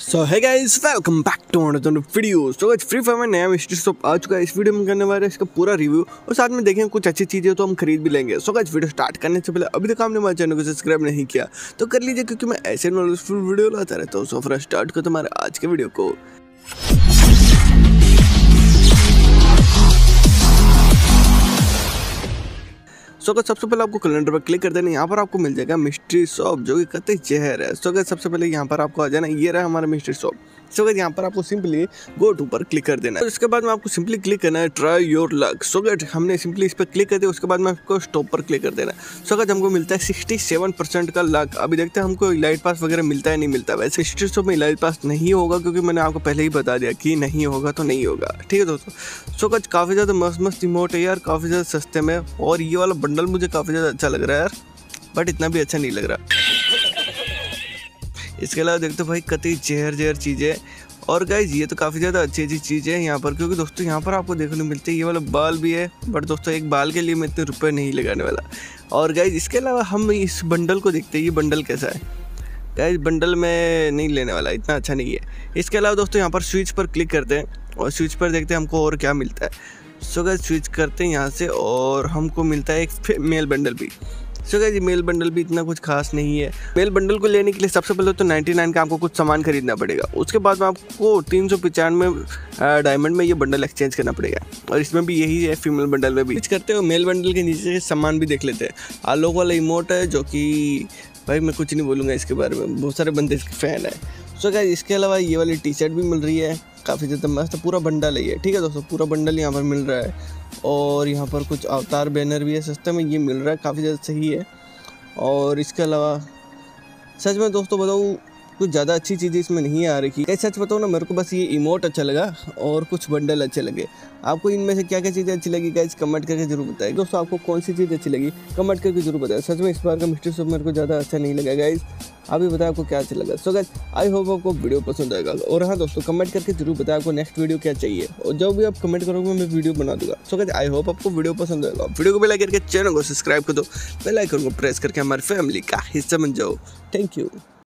So hey guys, welcome back to another video. So guys, free fire में नया mystery shop आ चुका है। इस वीडियो में करने वाले इसका पूरा रिव्यू और साथ में देखेंगे कुछ अच्छी चीज़ें तो हम खरीद भी लेंगे। सो गाइस, वीडियो स्टार्ट करने से पहले अभी तक आपने हमारे चैनल को सब्सक्राइब नहीं किया तो कर लीजिए, क्योंकि मैं ऐसे नॉलेजफुल वीडियो लाता रहता हूँ। सो फ्रेंड्स, स्टार्ट कर तुम्हारे आज के वीडियो को। सो अगर सबसे पहले आपको कैलेंडर पर क्लिक कर देना, यहाँ पर आपको मिल जाएगा मिस्ट्री शॉप जो कि कतई जहर है। सो अगर सबसे पहले यहाँ पर आपको आ जाना, ये रहा हमारा मिस्ट्री शॉप। सो अगर यहाँ पर आपको सिंपली गो टू पर क्लिक कर देना है। उसके बाद में आपको सिंपली क्लिक करना है ट्राई योर लक। सो अगर हमने सिंपली इस पर क्लिक कर दिया, उसके बाद में आपको स्टॉप पर क्लिक कर देना है। सो अगर हमको मिलता है 67% का लक। अभी देखते हैं हमको इलाइट पास वगैरह मिलता है नहीं मिलता। वैसे मिस्ट्री शॉप में इलाइट पास नहीं होगा, क्योंकि मैंने आपको पहले ही बता दिया कि नहीं होगा तो नहीं होगा। ठीक है दोस्तों, सो अगर काफ़ी ज़्यादा मस्त मस्त इमोट है यार, काफ़ी ज़्यादा सस्ते में, और ये वाला बंडल मुझे काफ़ी ज़्यादा अच्छा लग रहा है यार, बट इतना भी अच्छा नहीं लग रहा। इसके अलावा देखते भाई कतई जहर जहर चीज़ें। और गाइज ये तो काफ़ी ज़्यादा अच्छी अच्छी चीज़ें हैं यहाँ पर, क्योंकि दोस्तों यहाँ पर आपको देखने मिलते हैं ये वाला बाल भी है, बट दोस्तों एक बाल के लिए मैं इतने रुपये नहीं लगाने वाला। और गाइज इसके अलावा हम इस बंडल को देखते हैं, ये बंडल कैसा है। गाइज बंडल में नहीं लेने वाला, इतना अच्छा नहीं है। इसके अलावा दोस्तों यहाँ पर स्विच पर क्लिक करते हैं और स्विच पर देखते हैं हमको और क्या मिलता है। सो गाइस, स्विच करते हैं यहाँ से और हमको मिलता है एक मेल बंडल भी। सो गाइस, ये मेल बंडल भी इतना कुछ खास नहीं है। मेल बंडल को लेने के लिए सबसे पहले तो 99 का आपको कुछ सामान खरीदना पड़ेगा। उसके बाद में आपको 395 डायमंड में ये बंडल एक्सचेंज करना पड़ेगा, और इसमें भी यही है फीमेल बंडल में भी। स्विच करते हो मेल बंडल के नीचे सामान भी देख लेते हैं। आलोक वाला इमोट है जो कि भाई मैं कुछ नहीं बोलूँगा इसके बारे में, बहुत सारे बंदे इसके फ़ैन है। सो गाइस, इसके अलावा ये वाली टी शर्ट भी मिल रही है, काफ़ी ज़्यादा मस्त पूरा बंडल है ये। ठीक है दोस्तों, पूरा बंडल यहाँ पर मिल रहा है। और यहाँ पर कुछ अवतार बैनर भी है सस्ते में, ये मिल रहा है, काफ़ी ज़्यादा सही है। और इसके अलावा सच में दोस्तों बताऊँ, कुछ ज़्यादा अच्छी चीज़ें इसमें नहीं आ रही है। सच बताऊँ ना, मेरे को बस ये इमोट अच्छा लगा और कुछ बंडल अच्छे लगे। आपको इनमें से क्या क्या चीज़ें अच्छी लगी गाइस, कमेंट करके जरूर बताएं। दोस्तों आपको कौन सी चीज़ अच्छी लगी, कमेंट करके जरूर बताएं। सच में इस बार का मिस्ट्री शॉप मेरे को ज़्यादा अच्छा नहीं लगा गाइस, आप भी बताएं आपको क्या अच्छा लगा। सो गाइस, आई होप आपको वीडियो पसंद आएगा। और हाँ दोस्तों, कमेंट करके जरूर बताएं आपको नेक्स्ट वीडियो क्या चाहिए, और जब भी आप कमेंट करोगे मैं वीडियो बना दूंगा। सो गाइस, आई होप आपको वीडियो पसंद आएगा। वीडियो को बेल आइकन करके चैनल को सब्सक्राइब कर दो, बेल आइकन को प्रेस करके हमारी फैमिली का हिस्सा बन जाओ। Thank you.